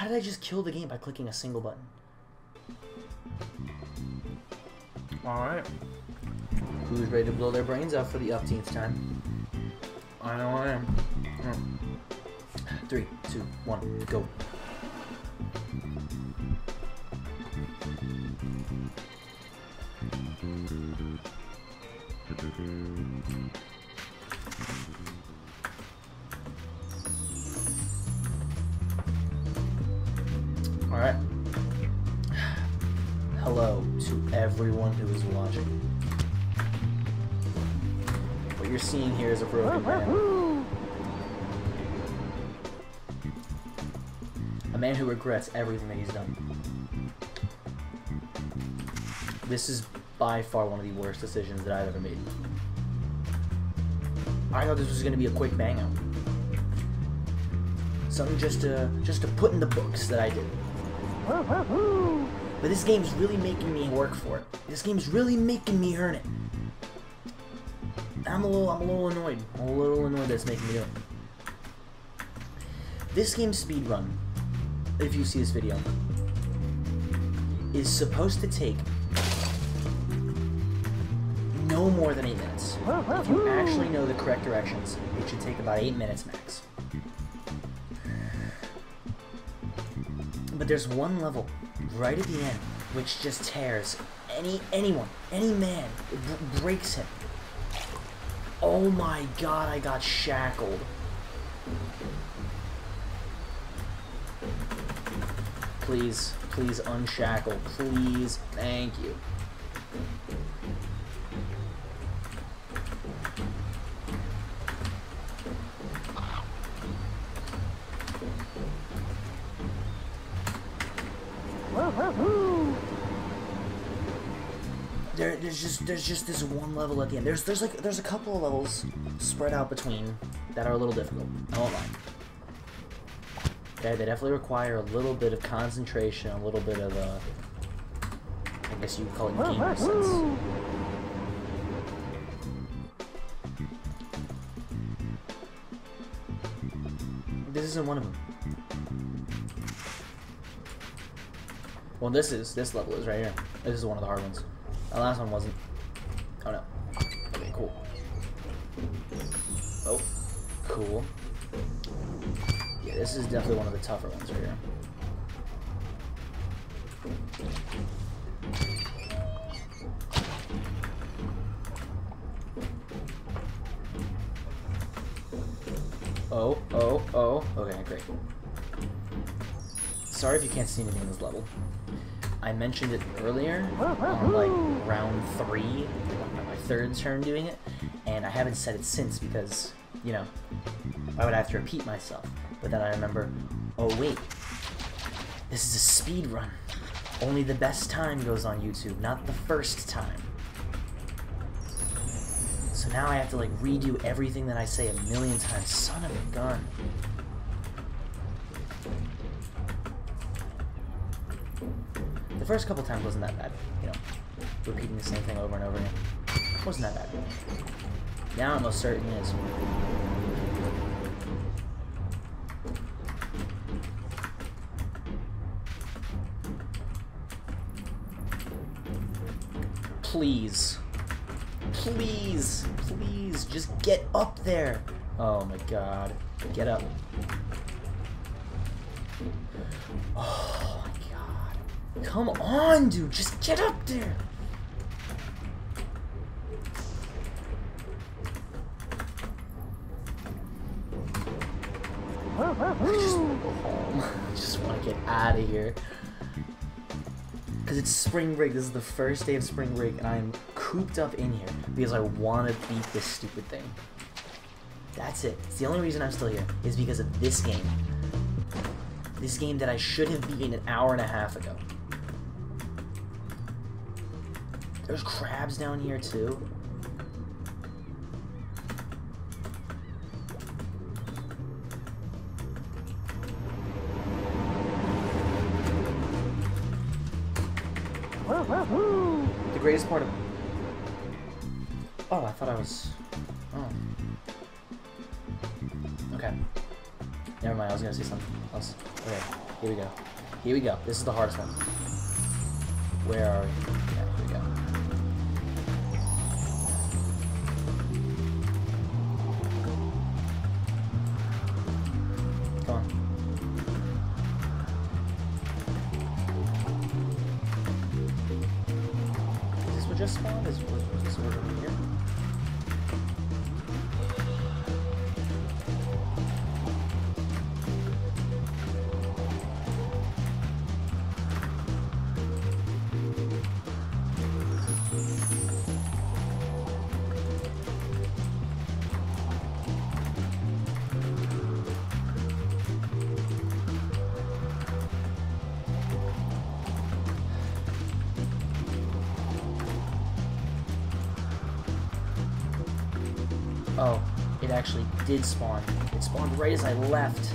How did I just kill the game by clicking a single button? Alright. Who's ready to blow their brains out for the umpteenth time? I know I am. 3, 2, 1, go. Alright. Hello to everyone who is watching. What you're seeing here is a broken man. A man who regrets everything that he's done. This is by far one of the worst decisions that I've ever made. I thought this was going to be a quick bang out. Something just to put in the books that I did. But this game's really making me work for it. This game's really making me earn it. I'm a little annoyed. I'm a little annoyed that it's making me do it. This game's speedrun, if you see this video, is supposed to take no more than 8 minutes. If you actually know the correct directions, it should take about 8 minutes max. But there's one level right at the end which just tears any man, it breaks him. Oh my god, I got shackled. Please, please unshackle, please, thank you. There's just this one level at the end. There's a couple of levels spread out between that are a little difficult. I won't lie. Okay, they definitely require a little bit of concentration, a little bit of I guess you would call it gamer sense. This isn't one of them. Well, this level is right here. This is one of the hard ones. The last one wasn't. Oh no. Okay, cool. Oh, cool. Yeah, this is definitely one of the tougher ones right here. Oh. Okay, great. Sorry if you can't see me in this level. I mentioned it earlier, on like round 3, my third turn doing it, and I haven't said it since because, you know, I would have to repeat myself. But then I remember, oh wait, this is a speed run. Only the best time goes on YouTube, not the first time. So now I have to like redo everything that I say 1,000,000 times. Son of a gun. The first couple times wasn't that bad, you know, repeating the same thing over and over again. Wasn't that bad. Now it most certainly is. Please. Please. Please. Just get up there. Oh my god. Get up. Oh. Come on, dude! Just get up there! I just want to go home. I just want to get out of here. Because it's spring break. This is the first day of spring break, and I am cooped up in here because I want to beat this stupid thing. That's it. It's the only reason I'm still here, is because of this game. This game that I should have beaten an hour and a half ago. There's crabs down here too. The greatest part of... Oh, I thought I was... Oh. Okay. Never mind, I was gonna say something else. Okay, here we go. Here we go. This is the hardest one. Where are we? Yeah, here we go. Come on. Is this what just spawned? Is this what over here? Oh, it actually did spawn. It spawned right as I left.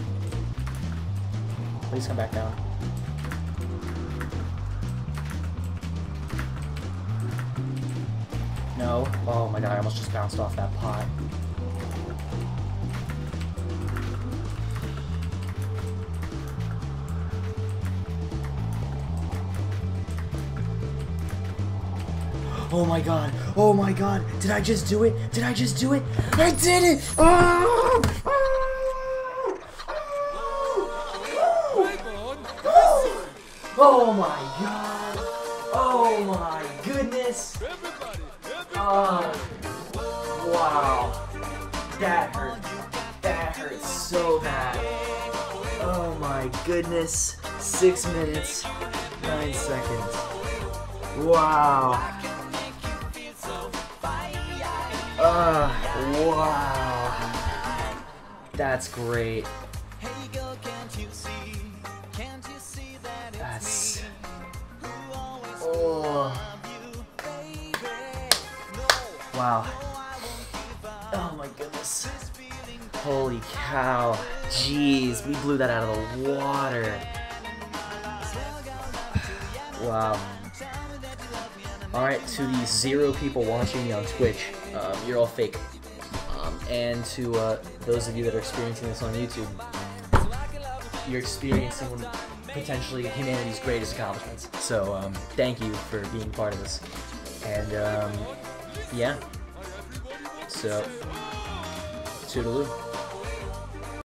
Please come back down. No. Oh my god, I almost just bounced off that pot. Oh my god. Oh my god. Did I just do it? Did I just do it? I did it! Oh! Oh! Oh! Oh! Oh! Oh my god. Oh my goodness. Oh. Wow. That hurt. That hurt so bad. Oh my goodness. 6 minutes. 9 seconds. Wow. Wow. That's great. That's... Oh. Wow. Oh my goodness. Holy cow. Jeez, we blew that out of the water. Wow. Alright, to the 0 people watching me on Twitch, you're all fake. And to those of you that are experiencing this on YouTube, you're experiencing potentially humanity's greatest accomplishments. So thank you for being part of this. And yeah, so toodaloo.